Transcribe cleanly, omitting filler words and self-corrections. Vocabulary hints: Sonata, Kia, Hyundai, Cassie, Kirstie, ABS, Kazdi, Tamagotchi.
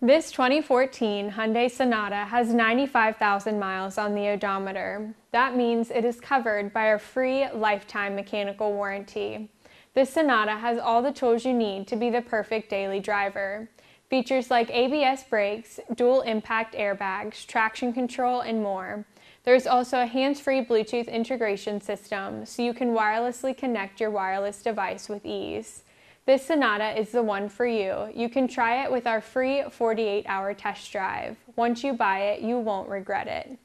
This 2014 Hyundai Sonata has 95,000 miles on the odometer. That means it is covered by a free lifetime mechanical warranty. This Sonata has all the tools you need to be the perfect daily driver. Features like ABS brakes, dual impact airbags, traction control, and more. There's also a hands-free Bluetooth integration system, so you can wirelessly connect your wireless device with ease. This Sonata is the one for you. You can try it with our free 48-hour test drive. Once you buy it, you won't regret it.